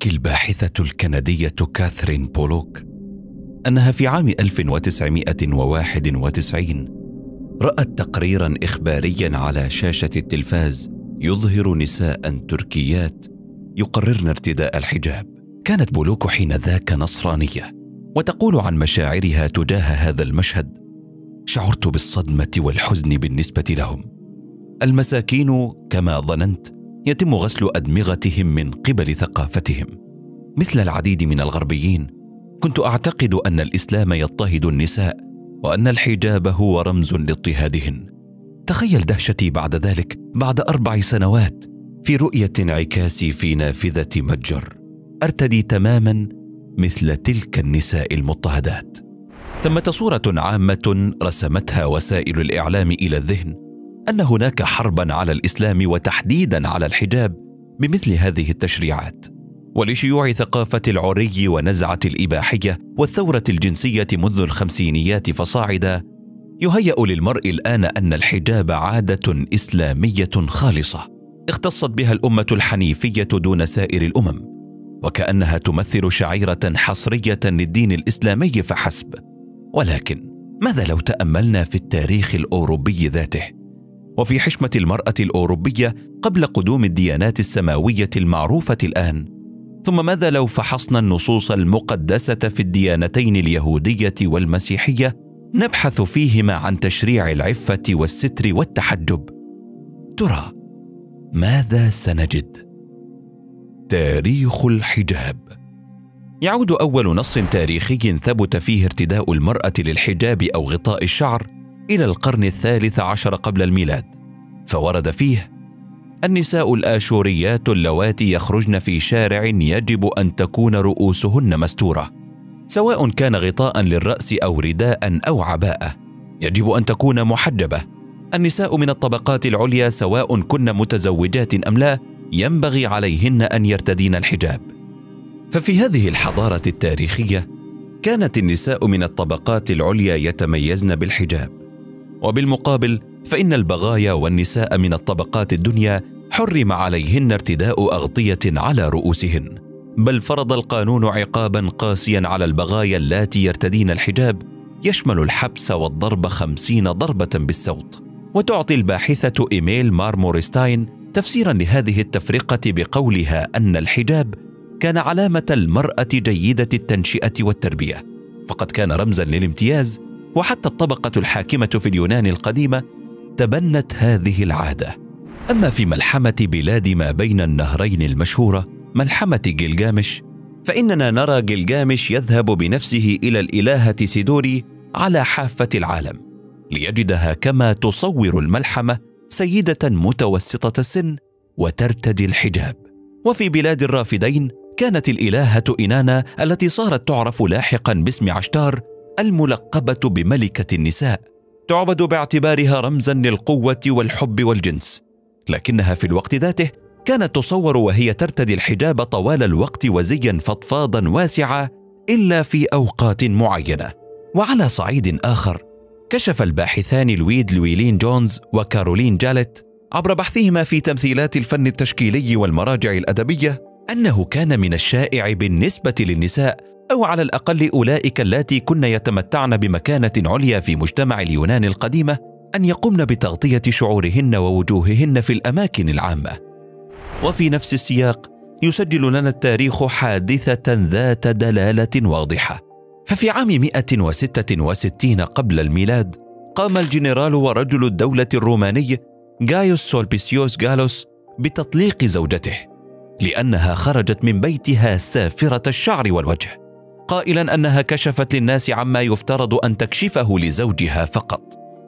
تحكي الباحثة الكندية كاثرين بولوك أنها في عام 1991 رأت تقريراً إخبارياً على شاشة التلفاز يظهر نساء تركيات يقررن ارتداء الحجاب. كانت بولوك حينذاك نصرانية، وتقول عن مشاعرها تجاه هذا المشهد: شعرت بالصدمة والحزن بالنسبة لهم. المساكين كما ظننت يتم غسل أدمغتهم من قبل ثقافتهم. مثل العديد من الغربيين كنت أعتقد أن الإسلام يضطهد النساء وأن الحجاب هو رمز لاضطهادهن. تخيل دهشتي بعد ذلك بعد 4 سنوات في رؤية انعكاسي في نافذة متجر أرتدي تماما مثل تلك النساء المضطهدات. ثمة صورة عامة رسمتها وسائل الإعلام إلى الذهن أن هناك حربا على الإسلام وتحديدا على الحجاب بمثل هذه التشريعات. ولشيوع ثقافة العري ونزعة الإباحية والثورة الجنسية منذ الخمسينيات فصاعدا، يهيأ للمرء الآن أن الحجاب عادة إسلامية خالصة اختصت بها الأمة الحنيفية دون سائر الأمم، وكأنها تمثل شعيرة حصرية للدين الإسلامي فحسب. ولكن ماذا لو تأملنا في التاريخ الأوروبي ذاته، وفي حشمة المرأة الأوروبية قبل قدوم الديانات السماوية المعروفة الآن؟ ثم ماذا لو فحصنا النصوص المقدسة في الديانتين اليهودية والمسيحية نبحث فيهما عن تشريع العفة والستر والتحجب؟ ترى ماذا سنجد؟ تاريخ الحجاب. يعود أول نص تاريخي ثبت فيه ارتداء المرأة للحجاب أو غطاء الشعر إلى القرن 13 قبل الميلاد، فورد فيه: النساء الآشوريات اللواتي يخرجن في شارع يجب أن تكون رؤوسهن مستورة، سواء كان غطاء للرأس أو رداء أو عباءة، يجب أن تكون محجبة. النساء من الطبقات العليا سواء كن متزوجات أم لا ينبغي عليهن أن يرتدين الحجاب. ففي هذه الحضارة التاريخية كانت النساء من الطبقات العليا يتميزن بالحجاب، وبالمقابل فإن البغايا والنساء من الطبقات الدنيا حرم عليهن ارتداء أغطية على رؤوسهن، بل فرض القانون عقابا قاسيا على البغايا اللاتي يرتدين الحجاب يشمل الحبس والضرب 50 ضربة بالسوط. وتعطي الباحثة إيميل مارمورستاين تفسيرا لهذه التفرقة بقولها أن الحجاب كان علامة المرأة جيدة التنشئة والتربية، فقد كان رمزا للامتياز، وحتى الطبقة الحاكمة في اليونان القديمة تبنت هذه العادة. أما في ملحمة بلاد ما بين النهرين المشهورة، ملحمة جلجامش، فإننا نرى جلجامش يذهب بنفسه إلى الإلهة سيدوري على حافة العالم ليجدها كما تصور الملحمة، سيدة متوسطة السن وترتدي الحجاب. وفي بلاد الرافدين كانت الإلهة إنانا التي صارت تعرف لاحقا باسم عشتار الملقبة بملكة النساء، تعبد باعتبارها رمزا للقوة والحب والجنس، لكنها في الوقت ذاته كانت تصور وهي ترتدي الحجاب طوال الوقت وزيا فضفاضا واسعا إلا في أوقات معينة. وعلى صعيد آخر كشف الباحثان لويد لويلين جونز وكارولين جالت عبر بحثهما في تمثيلات الفن التشكيلي والمراجع الأدبية أنه كان من الشائع بالنسبة للنساء، أو على الأقل أولئك اللاتي كن يتمتعن بمكانة عليا في مجتمع اليونان القديمة، أن يقمن بتغطية شعورهن ووجوههن في الأماكن العامة. وفي نفس السياق يسجل لنا التاريخ حادثة ذات دلالة واضحة، ففي عام 166 قبل الميلاد قام الجنرال ورجل الدولة الروماني غايوس سولبيسيوس غالوس بتطليق زوجته لأنها خرجت من بيتها سافرة الشعر والوجه، قائلا أنها كشفت للناس عما يفترض أن تكشفه لزوجها فقط.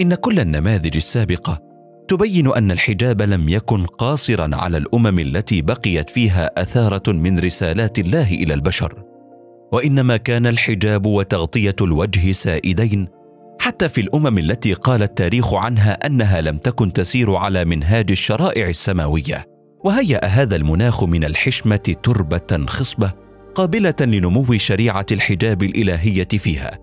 إن كل النماذج السابقة تبين أن الحجاب لم يكن قاصرا على الأمم التي بقيت فيها أثارة من رسالات الله إلى البشر، وإنما كان الحجاب وتغطية الوجه سائدين حتى في الأمم التي قال التاريخ عنها أنها لم تكن تسير على منهاج الشرائع السماوية. وهيأ هذا المناخ من الحشمة تربة خصبة قابلة لنمو شريعة الحجاب الإلهية فيها،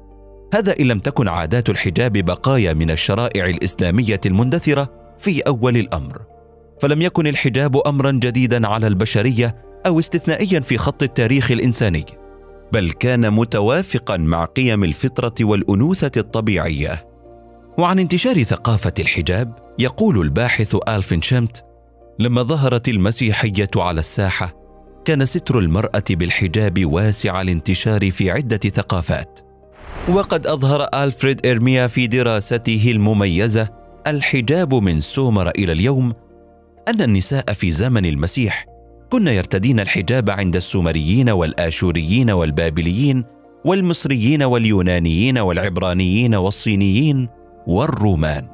هذا إن لم تكن عادات الحجاب بقايا من الشرائع الإسلامية المندثرة في أول الأمر. فلم يكن الحجاب أمرا جديدا على البشرية، أو استثنائيا في خط التاريخ الإنساني، بل كان متوافقا مع قيم الفطرة والأنوثة الطبيعية. وعن انتشار ثقافة الحجاب يقول الباحث آلفين شمت: لما ظهرت المسيحية على الساحة كان ستر المرأة بالحجاب واسع الانتشار في عدة ثقافات. وقد أظهر ألفريد إرميا في دراسته المميزة الحجاب من سومر إلى اليوم أن النساء في زمن المسيح كن يرتدين الحجاب عند السومريين والآشوريين والبابليين والمصريين واليونانيين والعبرانيين والصينيين والرومان.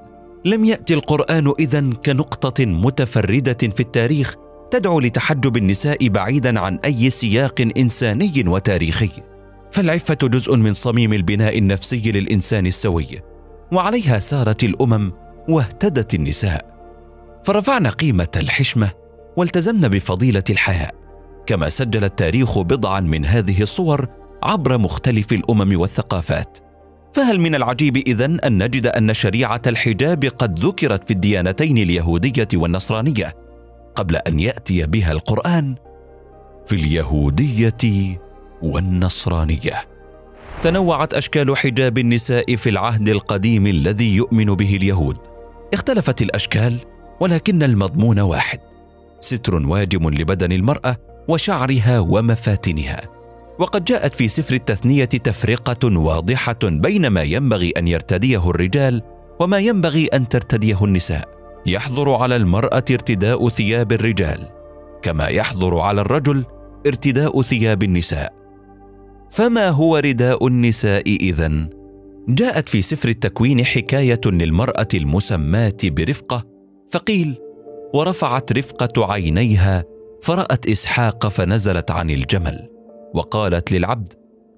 لم يأتي القرآن إذن كنقطة متفردة في التاريخ تدعو لتحجب النساء بعيداً عن أي سياق إنساني وتاريخي، فالعفة جزء من صميم البناء النفسي للإنسان السوي، وعليها سارت الأمم واهتدت النساء، فرفعنا قيمة الحشمة والتزمنا بفضيلة الحياء، كما سجل التاريخ بضعاً من هذه الصور عبر مختلف الأمم والثقافات. فهل من العجيب إذن أن نجد أن شريعة الحجاب قد ذكرت في الديانتين اليهودية والنصرانية قبل أن يأتي بها القرآن؟ في اليهودية والنصرانية تنوعت أشكال حجاب النساء في العهد القديم الذي يؤمن به اليهود، اختلفت الأشكال ولكن المضمون واحد: ستر واجم لبدن المرأة وشعرها ومفاتنها. وقد جاءت في سفر التثنية تفرقة واضحة بين ما ينبغي أن يرتديه الرجال وما ينبغي أن ترتديه النساء. يحظر على المرأة ارتداء ثياب الرجال كما يحظر على الرجل ارتداء ثياب النساء. فما هو رداء النساء إذن؟ جاءت في سفر التكوين حكاية للمرأة المسماة برفقة، فقيل: ورفعت رفقة عينيها فرأت إسحاق فنزلت عن الجمل وقالت للعبد: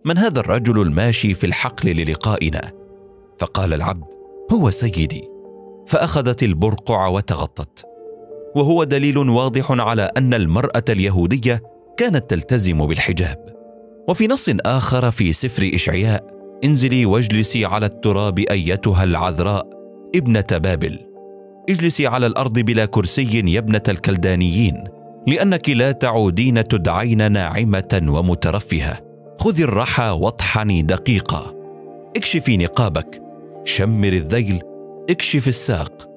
من هذا الرجل الماشي في الحقل للقائنا؟ فقال العبد: هو سيدي. فأخذت البرقع وتغطت. وهو دليل واضح على أن المرأة اليهودية كانت تلتزم بالحجاب. وفي نص آخر في سفر إشعياء: انزلي واجلسي على التراب أيتها العذراء ابنة بابل، اجلسي على الأرض بلا كرسي يا ابنة الكلدانيين، لأنك لا تعودين تدعين ناعمة ومترفهة، خذي الرحى واطحني دقيقة، اكشفي نقابك، شمر الذيل، اكشف الساق،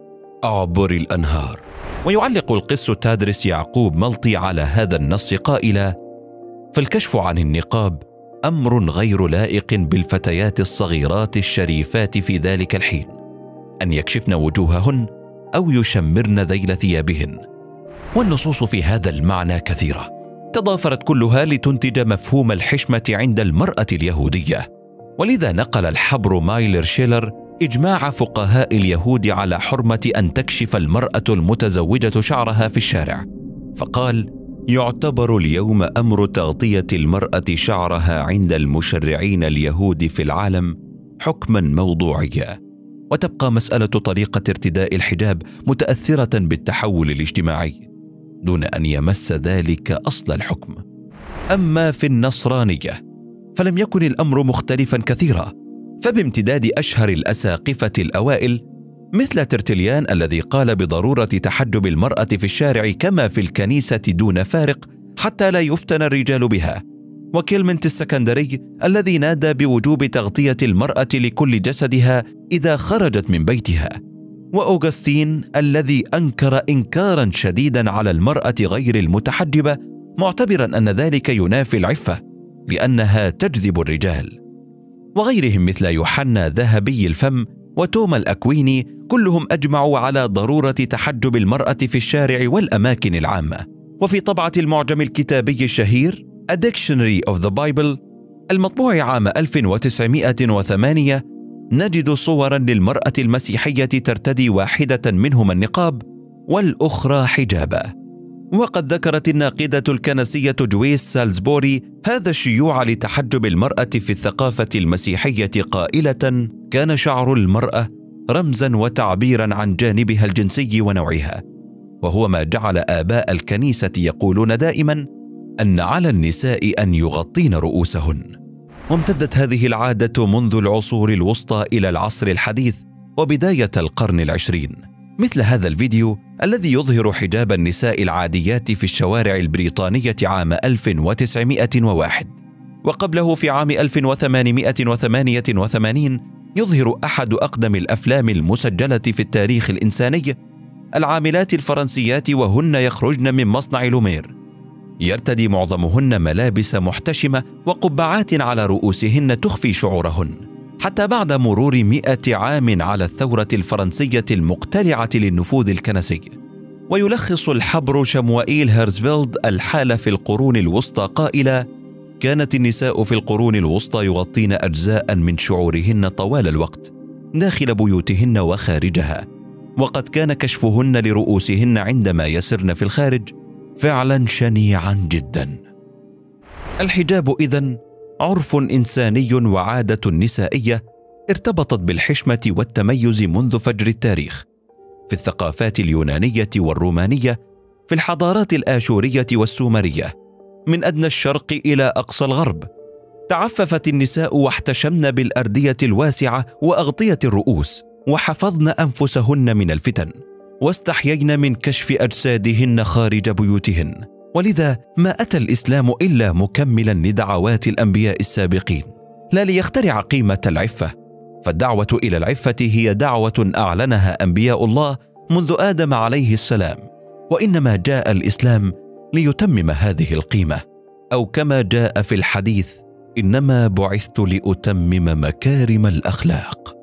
أعبر الأنهار. ويعلق القس تادرس يعقوب ملطي على هذا النص قائلا: فالكشف عن النقاب أمر غير لائق بالفتيات الصغيرات الشريفات في ذلك الحين، أن يكشفن وجوههن أو يشمرن ذيل ثيابهن. والنصوص في هذا المعنى كثيرة تضافرت كلها لتنتج مفهوم الحشمة عند المرأة اليهودية، ولذا نقل الحبر مايلر شيلر إجماع فقهاء اليهود على حرمة أن تكشف المرأة المتزوجة شعرها في الشارع، فقال: يعتبر اليوم أمر تغطية المرأة شعرها عند المشرعين اليهود في العالم حكماً موضوعياً. وتبقى مسألة طريقة ارتداء الحجاب متأثرة بالتحول الاجتماعي دون أن يمس ذلك أصل الحكم. أما في النصرانية فلم يكن الأمر مختلفاً كثيراً، فبامتداد أشهر الأساقفة الأوائل مثل ترتليان الذي قال بضرورة تحجب المرأة في الشارع كما في الكنيسة دون فارق حتى لا يفتن الرجال بها، وكلمنت السكندري الذي نادى بوجوب تغطية المرأة لكل جسدها إذا خرجت من بيتها، وأوغسطين الذي أنكر إنكاراً شديداً على المرأة غير المتحجبة معتبراً أن ذلك ينافي العفة لأنها تجذب الرجال، وغيرهم مثل يوحنا ذهبي الفم وتوما الأكويني، كلهم أجمعوا على ضرورة تحجب المرأة في الشارع والأماكن العامة. وفي طبعة المعجم الكتابي الشهير A Dictionary of the Bible المطبوع عام 1908 نجد صوراً للمرأة المسيحية ترتدي واحدة منهما النقاب والأخرى حجابا. وقد ذكرت الناقدة الكنسية جويس سالزبوري هذا الشيوع لتحجب المرأة في الثقافة المسيحية قائلة: كان شعر المرأة رمزاً وتعبيراً عن جانبها الجنسي ونوعها، وهو ما جعل آباء الكنيسة يقولون دائماً أن على النساء أن يغطين رؤوسهن. وامتدت هذه العادة منذ العصور الوسطى إلى العصر الحديث وبداية القرن العشرين، مثل هذا الفيديو الذي يظهر حجاب النساء العاديات في الشوارع البريطانية عام 1901، وقبله في عام 1888 يظهر أحد أقدم الأفلام المسجلة في التاريخ الإنساني، العاملات الفرنسيات وهن يخرجن من مصنع لومير، يرتدي معظمهن ملابس محتشمة وقبعات على رؤوسهن تخفي شعورهن، حتى بعد مرور 100 عام على الثورة الفرنسية المقتلعة للنفوذ الكنسي. ويلخص الحبر شموائيل هيرزفيلد الحالة في القرون الوسطى قائلا: كانت النساء في القرون الوسطى يغطين أجزاء من شعورهن طوال الوقت داخل بيوتهن وخارجها، وقد كان كشفهن لرؤوسهن عندما يسرن في الخارج فعلا شنيعا جدا. الحجاب إذن عرف إنساني وعادة نسائية ارتبطت بالحشمة والتميز منذ فجر التاريخ، في الثقافات اليونانية والرومانية، في الحضارات الآشورية والسومرية، من أدنى الشرق إلى أقصى الغرب. تعففت النساء واحتشمن بالأردية الواسعة وأغطية الرؤوس، وحفظن أنفسهن من الفتن، واستحيين من كشف أجسادهن خارج بيوتهن. ولذا ما أتى الإسلام إلا مكملا لدعوات الأنبياء السابقين، لا ليخترع قيمة العفة، فالدعوة إلى العفة هي دعوة أعلنها أنبياء الله منذ آدم عليه السلام، وإنما جاء الإسلام ليتمم هذه القيمة، أو كما جاء في الحديث: إنما بعثت لأتمم مكارم الأخلاق.